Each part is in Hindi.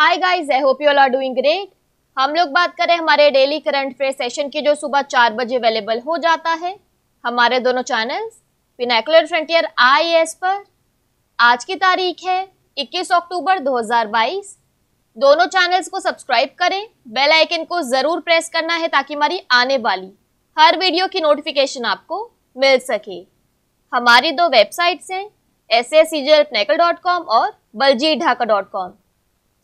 Hi guys, I hope you all are doing great. हम लोग बात करें हमारे डेली करंट अफेयर सेशन की जो सुबह 4 बजे अवेलेबल हो जाता है हमारे दोनों चैनल्स पिनाकुलर फ्रंटियर IAS पर। आज की तारीख है 21 अक्टूबर 2022। दोनों चैनल्स को सब्सक्राइब करें, बेल आइकन को ज़रूर प्रेस करना है ताकि हमारी आने वाली हर वीडियो की नोटिफिकेशन आपको मिल सके। हमारी दो वेबसाइट्स हैं SACGA@pinnacle.com और baljeetdhaka.com।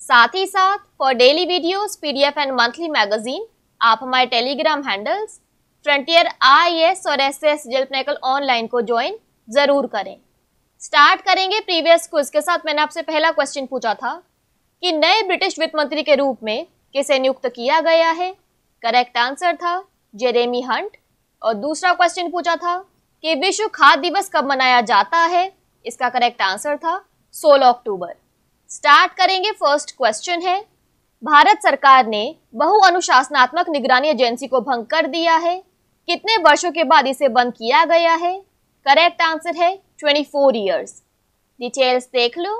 साथ ही साथ for daily videos, PDF and monthly magazine आप हमारे टेलीग्राम हैंडल्स फ्रंटियर IAS और SACGA पिनाकल ऑनलाइन को ज्वाइन जरूर करें। स्टार्ट करेंगे प्रीवियस क्विज के साथ। मैंने आपसे पहला क्वेश्चन पूछा था कि नए ब्रिटिश वित्त मंत्री के रूप में किसे नियुक्त किया गया है। करेक्ट आंसर था जेरेमी हंट। और दूसरा क्वेश्चन पूछा था कि विश्व खाद्य दिवस कब मनाया जाता है। इसका करेक्ट आंसर था 16 अक्टूबर। स्टार्ट करेंगे। फर्स्ट क्वेश्चन है, भारत सरकार ने बहुअनुशासनात्मक निगरानी एजेंसी को भंग कर दिया है। कितने वर्षों के बाद इसे बंद किया गया है। करेक्ट आंसर है 24 इयर्स। डिटेल्स देख लो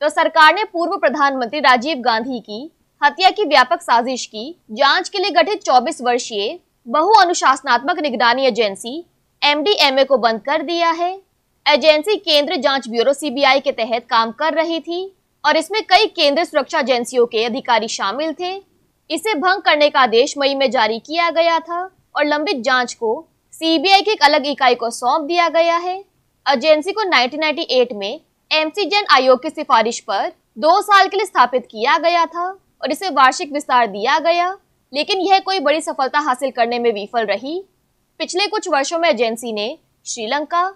तो सरकार ने पूर्व प्रधानमंत्री राजीव गांधी की हत्या की व्यापक साजिश की जांच के लिए गठित 24 वर्षीय बहुअनुशासनात्मक निगरानी एजेंसी MDMA को बंद कर दिया है। एजेंसी केंद्रीय जांच ब्यूरो CBI के तहत काम कर रही थी और इसमें कई केंद्रीय सुरक्षा एजेंसियों के अधिकारी शामिल थे। इसे भंग करने का आदेश मई में जारी किया गया था और लंबित जांच को CBI की एक अलग इकाई को सौंप दिया गया है। एजेंसी को 1998 में MC जैन आयोग की सिफारिश पर 2 साल के लिए स्थापित किया गया था और इसे वार्षिक विस्तार दिया गया, लेकिन यह कोई बड़ी सफलता हासिल करने में विफल रही। पिछले कुछ वर्षों में एजेंसी ने श्रीलंका,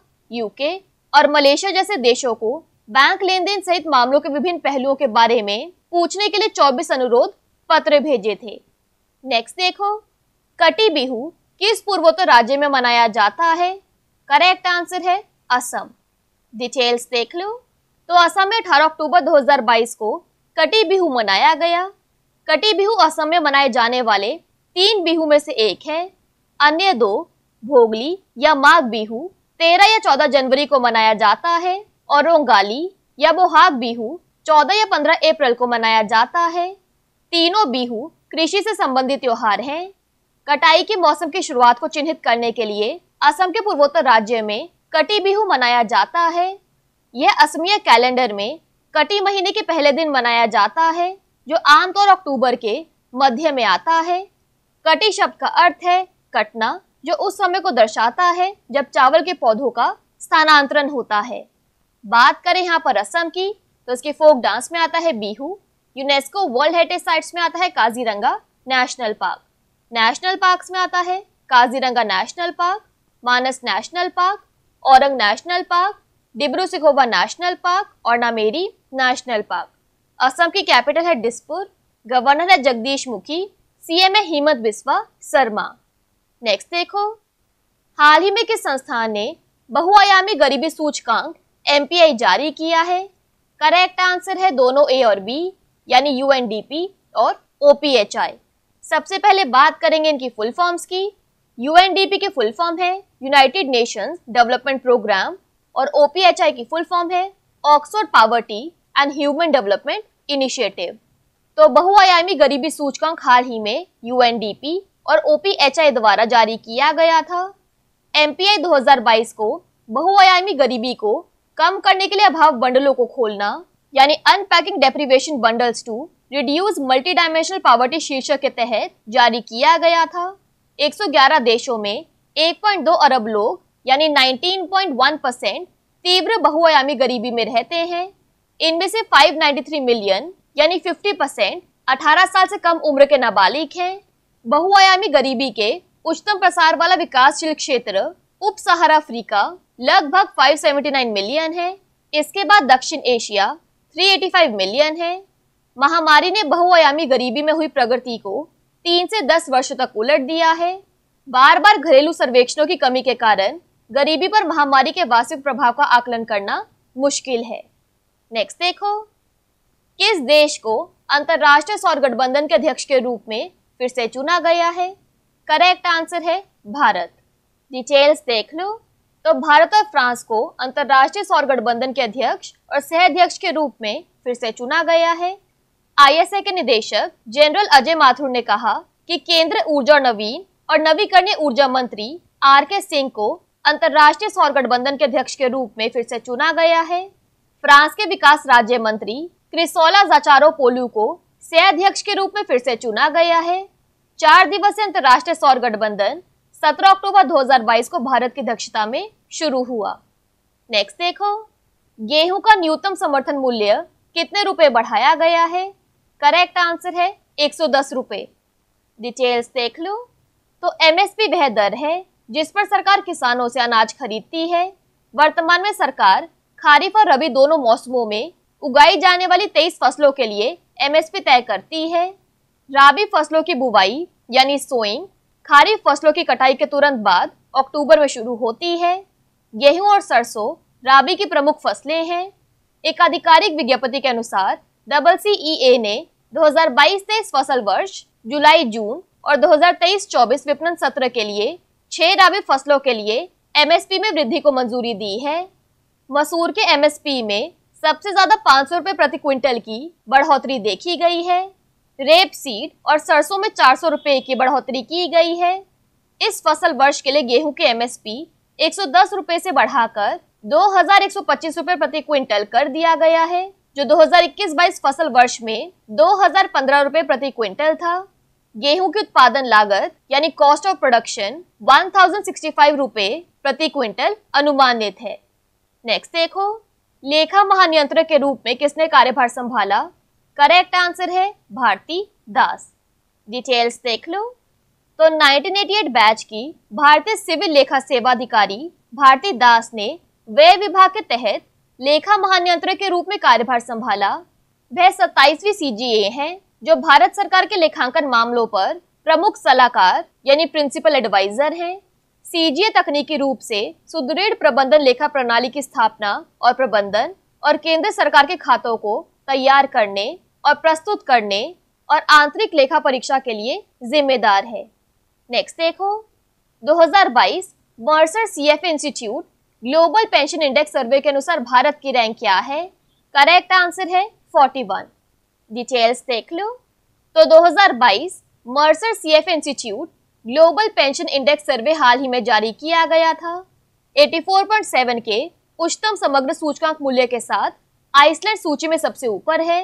UK और मलेशिया जैसे देशों को बैंक लेन देन सहित मामलों के विभिन्न पहलुओं के बारे में पूछने के लिए 24 अनुरोध पत्र भेजे थे। नेक्स्ट देखो, कटी बिहू किस पूर्वोत्तर राज्य में मनाया जाता है। करेक्ट आंसर है असम। डिटेल्स देख लो तो असम में 18 अक्टूबर 2022 को कटी बिहू मनाया गया। कटी बिहू असम में मनाए जाने वाले 3 बिहू में से एक है। अन्य 2 भोगली या माघ बिहू 13 या 14 जनवरी को मनाया जाता है और रोंगाली या बोहाग बिहू 14 या 15 अप्रैल को मनाया जाता है। तीनों बिहू कृषि से संबंधित त्योहार हैं। कटाई के मौसम की शुरुआत को चिन्हित करने के लिए असम के पूर्वोत्तर राज्य में कटी बिहू मनाया जाता है। यह असमिया कैलेंडर में कटी महीने के पहले दिन मनाया जाता है, जो आमतौर अक्टूबर के मध्य में आता है। कटी शब्द का अर्थ है कटना, जो उस समय को दर्शाता है जब चावल के पौधों का स्थानांतरण होता है। बात करें यहाँ पर असम की तो इसके फोक डांस में आता है Bihu. UNESCO world heritage sites में आता है Kaziranga national park. National parks में आता है Kaziranga national park, Manas national park, Orang national park, Dibru Saikhowa national park और नामेरी नेशनल पार्क। असम की कैपिटल है डिस्पुर। गवर्नर है जगदीश मुखी। CM है हेमंत बिस्वा शर्मा। नेक्स्ट देखो, हाल ही में किस संस्थान ने बहुआयामी गरीबी सूचकांक MPI जारी किया है। करेक्ट आंसर है दोनों A और B, यानी UNDP और OPHI। सबसे पहले बात करेंगे इनकी फुल फॉर्म्स की। UNDP की फुल फॉर्म है यूनाइटेड नेशंस डेवलपमेंट प्रोग्राम और OPHI की फुल फॉर्म है Oxford Poverty and Human Development Initiative. तो बहुआयामी गरीबी सूचकांक हाल ही में UNDP और OPHI द्वारा जारी किया गया था। MPI 2022 को बहुआयामी गरीबी को कम करने के लिए अभाव बंडलों को खोलना, यानी unpacking deprivation bundles to reduce multi dimensional poverty शीर्षक के तहत जारी किया गया था। 111 देशों में 1.2 अरब लोग यानी 19.1% तीव्र बहुआयामी गरीबी में रहते हैं। इनमें से 593 मिलियन यानी 50% 18 साल से कम उम्र के नाबालिग हैं। बहुआयामी गरीबी के उच्चतम प्रसार वाला विकासशील क्षेत्र उप सहारा अफ्रीका लगभग 579 मिलियन है। इसके बाद दक्षिण एशिया 385 मिलियन है। महामारी ने बहुआयामी गरीबी में हुई प्रगति को 3 से 10 वर्षों तक उलट दिया है। बार बार घरेलू सर्वेक्षणों की कमी के कारण गरीबी पर महामारी के वास्तविक प्रभाव का आकलन करना मुश्किल है। नेक्स्ट देखो, किस देश को अंतर्राष्ट्रीय सौर गठबंधन के अध्यक्ष के रूप में फिर से चुना गया है। करेक्ट आंसर है भारत। डिटेल्स देख लो तो भारत और फ्रांस को अंतर्राष्ट्रीय सौर गठबंधन के अध्यक्ष और सह अध्यक्ष के रूप में फिर से चुना गया है। आईएसए के निदेशक जनरल अजय माथुर ने कहा कि केंद्र ऊर्जा नवीन और नवीकरणीय ऊर्जा मंत्री आर के सिंह को अंतर्राष्ट्रीय सौर गठबंधन के अध्यक्ष के रूप में फिर से चुना गया है। फ्रांस के विकास राज्य मंत्री क्रिसोला जाचारो पोलू को सह अध्यक्ष के रूप में फिर से चुना गया है। 4 दिवसीय अंतर्राष्ट्रीय सौर गठबंधन 17 अक्टूबर 2022 को भारत की अध्यक्षता में शुरू हुआ। नेक्स्ट देखो, गेहूं का न्यूनतम समर्थन मूल्य कितने रुपए बढ़ाया गया है? करेक्ट आंसर है 110 रुपए। डिटेल्स देख लो तो एमएसपी वह दर है जिस पर सरकार किसानों से अनाज खरीदती है। वर्तमान में सरकार खरीफ और रबी दोनों मौसमों में उगाई जाने वाली 23 फसलों के लिए एमएसपी तय करती है। रबी फसलों की बुवाई यानी सोइंग खरीफ फसलों की कटाई के तुरंत बाद अक्टूबर में शुरू होती है। गेहूं और सरसों रबी की प्रमुख फसलें हैं। एक आधिकारिक विज्ञप्ति के अनुसार CCEA ने 2022-23 फसल वर्ष जुलाई-जून और 2023-24 विपणन सत्र के लिए 6 रबी फसलों के लिए एमएसपी में वृद्धि को मंजूरी दी है। मसूर के एमएसपी में सबसे ज्यादा 500 रुपए प्रति क्विंटल की बढ़ोतरी देखी गई है। रेप सीड और सरसों में 400 रुपए की बढ़ोतरी की गई है। इस फसल वर्ष के लिए गेहूं के एमएसपी 110 रुपए से बढ़ाकर 2125 रुपए प्रति क्विंटल कर दिया गया है, जो 2021-22 फसल वर्ष में 2015 रुपए प्रति क्विंटल था। गेहूं की उत्पादन लागत यानी कॉस्ट ऑफ प्रोडक्शन 1065 रुपए प्रति क्विंटल अनुमानित है। नेक्स्ट देखो, लेखा महानियंत्रक के रूप में किसने कार्यभार संभाला? करेक्ट आंसर है भारती दास। डिटेल्स देख लो तो 1988 बैच की भारतीय सिविल लेखा सेवा अधिकारी भारती दास ने व्यय विभाग के तहत लेखा महानियंत्रक के रूप में कार्यभार संभाला। वह 27वीं CGA हैं, जो भारत सरकार के लेखांकन मामलों पर प्रमुख सलाहकार यानी प्रिंसिपल एडवाइजर हैं। CGA तकनीकी रूप से सुदृढ़ प्रबंधन लेखा प्रणाली की स्थापना और प्रबंधन और केंद्र सरकार के खातों को तैयार करने और प्रस्तुत करने और आंतरिक लेखा परीक्षा के लिए जिम्मेदार है। नेक्स्ट देखो, 2022 Mercer CF institute global pension index survey के अनुसार भारत की रैंक क्या है? करेक्ट आंसर है 41। डिटेल्स देख लो तो 2022 Mercer CF institute global pension index survey हाल ही में जारी किया गया था। 84.7 के उच्चतम समग्र सूचकांक मूल्य के साथ आइसलैंड सूची में सबसे ऊपर है।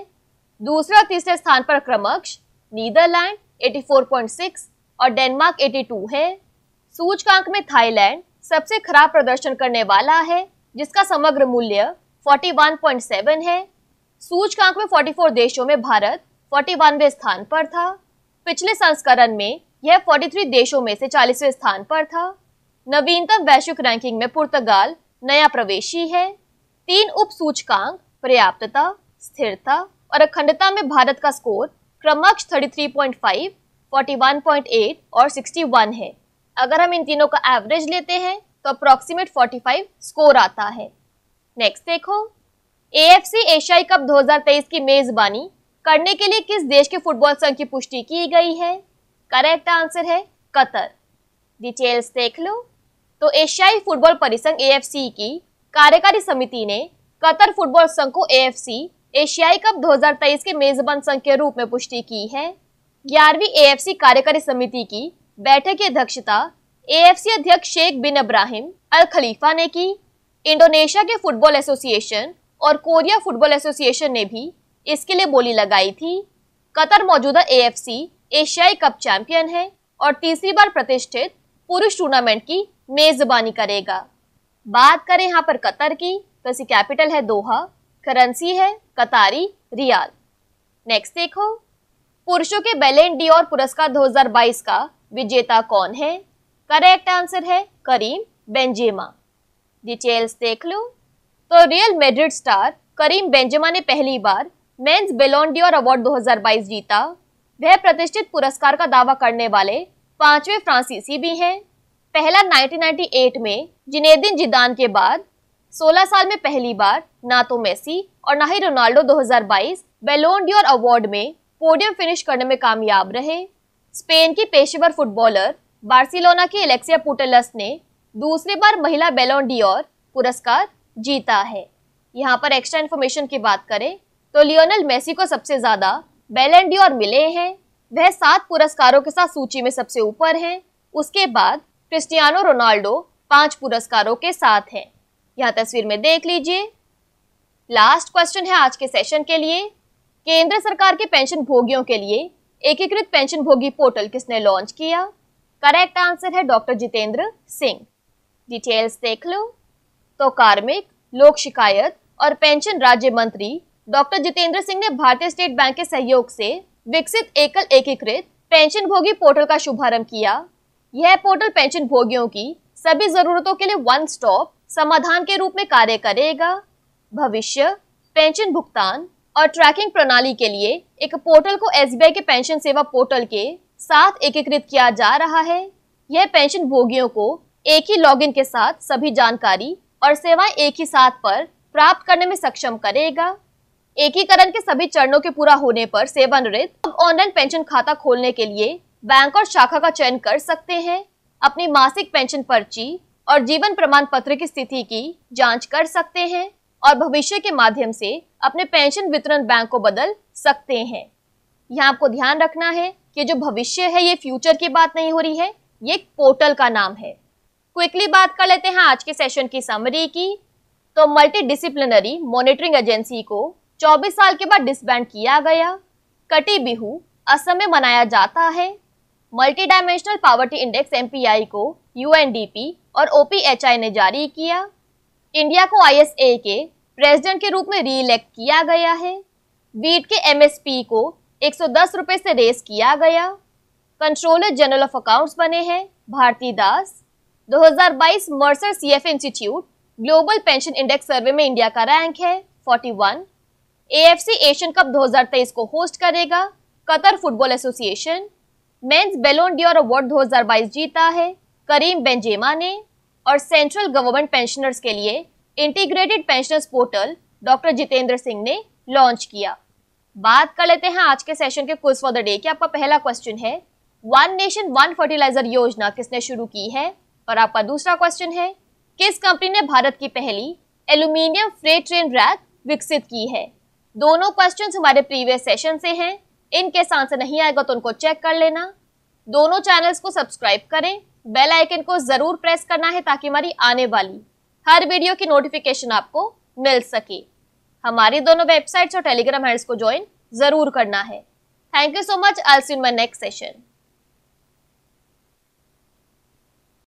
दूसरे और तीसरे स्थान पर क्रमशः नीदरलैंड 84.6 और डेनमार्क 82 है। सूचकांक में थाईलैंड सबसे खराब प्रदर्शन करने वाला है, जिसका समग्र मूल्य 41.7 है। सूचकांक में 44 देशों में भारत 41वें स्थान पर था। पिछले संस्करण में यह 43 देशों में से 40वें स्थान पर था। नवीनतम वैश्विक रैंकिंग में पुर्तगाल नया प्रवेशी है। 3 उप सूचकांक पर्याप्तता, स्थिरता और अखंडता में भारत का स्कोर क्रमशः 33.5, 41.8 और 61 है। अगर हम इन तीनों का एवरेज लेते हैं तो अप्रोक्सीमेट 45 स्कोर आता है। नेक्स्ट देखो, AFC एशियाई कप 2023 की मेजबानी करने के लिए किस देश के फुटबॉल संघ की पुष्टि की गई है? करेक्ट आंसर है कतर। डिटेल्स देख लो तो एशियाई फुटबॉल परिसंघ AFC की कार्यकारी समिति ने कतर फुटबॉल संघ को AFC एशियाई कप 2023 के मेजबान संघ के रूप में पुष्टि की है। 11वीं AFC कार्यकारी समिति की बैठक की अध्यक्षता AFC अध्यक्ष शेख बिन इब्राहिम अल खलीफा ने की। इंडोनेशिया के फुटबॉल एसोसिएशन और कोरिया फुटबॉल एसोसिएशन ने भी इसके लिए बोली लगाई थी। कतर मौजूदा AFC एशियाई कप चैंपियन है और तीसरी बार प्रतिष्ठित पुरुष टूर्नामेंट की मेजबानी करेगा। बात करें यहाँ पर कतर की तो इसकी कैपिटल है दोहा, करेंसी है कतारी रियाल। नेक्स्ट देखो, पुरुषों के बैलेंड डी और पुरस्कार 2022 का विजेता कौन है? करेक्ट आंसर है करीम बेंजेमा। डिटेल्स देख लो तो Real Madrid star Karim Benzema ने पहली बार men's Ballon d'Or award 2022 जीता। वह प्रतिष्ठित पुरस्कार का दावा करने वाले 5वें फ्रांसीसी भी हैं। पहला 1998 में जिनेदिन जिदान के बाद 16 साल में पहली बार ना तो मेसी और ना ही रोनाल्डो 2022 बैलोन डी'ओर अवार्ड में पोडियम फिनिश करने में कामयाब रहे। स्पेन की पेशेवर फुटबॉलर बार्सिलोना की एलेक्सिया पुटेलस ने दूसरी बार महिला बैलोन डी'ओर पुरस्कार जीता है। यहाँ पर एक्स्ट्रा इन्फॉर्मेशन की बात करें तो लियोनल मेसी को सबसे ज्यादा बैलन डी और मिले हैं, वह 7 पुरस्कारों के साथ सूची में सबसे ऊपर हैं। उसके बाद क्रिस्टियानो रोनाल्डो 5 पुरस्कारों के साथ हैं। यह तस्वीर में देख लीजिए। लास्ट क्वेश्चन है आज के सेशन के लिए, केंद्र सरकार के पेंशन भोगियों के लिए एकीकृत पेंशन भोगी पोर्टल किसने लॉन्च किया? करेक्ट आंसर है डॉक्टर जितेंद्र सिंह। डिटेल्स देख लो तो कार्मिक, लोक शिकायत और पेंशन राज्य मंत्री डॉक्टर जितेंद्र सिंह ने भारतीय स्टेट बैंक के सहयोग से विकसित एकल एकीकृत पेंशन भोगी पोर्टल का शुभारंभ किया। यह पोर्टल पेंशन भोगियों की सभी जरूरतों के लिए वन स्टॉप समाधान के रूप में कार्य करेगा। भविष्य, पेंशन भुगतान और ट्रैकिंग प्रणाली के लिए एक पोर्टल को एसबीआई के पेंशन सेवा पोर्टल के साथ एकीकृत किया जा रहा है। यह पेंशन भोगियों को एक ही लॉगिन के साथ सभी जानकारी और सेवाएं एक ही साथ पर प्राप्त करने में सक्षम करेगा। एकीकरण के सभी चरणों के पूरा होने पर सेवानिवृत्त अब ऑनलाइन पेंशन खाता खोलने के लिए बैंक और शाखा का चयन कर सकते हैं, अपनी मासिक पेंशन पर्ची और जीवन प्रमाण पत्र की स्थिति की जाँच कर सकते हैं और भविष्य के माध्यम से अपने पेंशन वितरण बैंक को बदल सकते हैं। यहाँ आपको ध्यान रखना है कि जो भविष्य है ये फ्यूचर की बात नहीं हो रही है, ये पोर्टल का नाम है। क्विकली बात कर लेते हैं आज के सेशन की समरी की। तो मल्टी डिसिप्लिनरी मॉनिटरिंग एजेंसी को 24 साल के बाद डिसबैंड किया गया। कटी बिहू असम में मनाया जाता है। Multi dimensional poverty index MPI को यूएनडीपी और ओपीएचआई ने जारी किया। इंडिया को आईएसए के प्रेसिडेंट के रूप में री इलेक्ट किया गया है। वीट के एमएसपी को 110 रुपए से रेस किया गया। कंट्रोलर जनरल ऑफ अकाउंट्स बने हैं Bharati Das. 2022 Mercer CF institute global pension index survey में इंडिया का रैंक है 41। एएफसी एशियन कप 2023 को होस्ट करेगा Qatar football association. Men's Ballon d'Or award 2022 जीता है करीम बेंजेमा ने। और सेंट्रल गवर्नमेंट पेंशनर्स के लिए integrated pensioners portal doctor Jitendra Singh ने लॉन्च किया। बात कर लेते हैं आज के सेशन के क्विज फॉर द डे की। आपका पहला क्वेश्चन है, वन नेशन वन फर्टिलाइजर योजना किसने शुरू की है? और आपका दूसरा क्वेश्चन है, किस कंपनी ने भारत की पहली एल्यूमिनियम फ्रेट ट्रेन रैक विकसित की है? दोनों क्वेश्चन हमारे प्रीवियस सेशन से हैं। इनकेस आंसर नहीं आएगा तो उनको चेक कर लेना। दोनों चैनल्स को सब्सक्राइब करें, बेल आइकन को जरूर प्रेस करना है ताकि हमारी आने वाली हर वीडियो की नोटिफिकेशन आपको मिल सके। हमारी दोनों वेबसाइट्स और टेलीग्राम हैंडल्स को ज्वाइन जरूर करना है। Thank you so much. I will see you in my next session.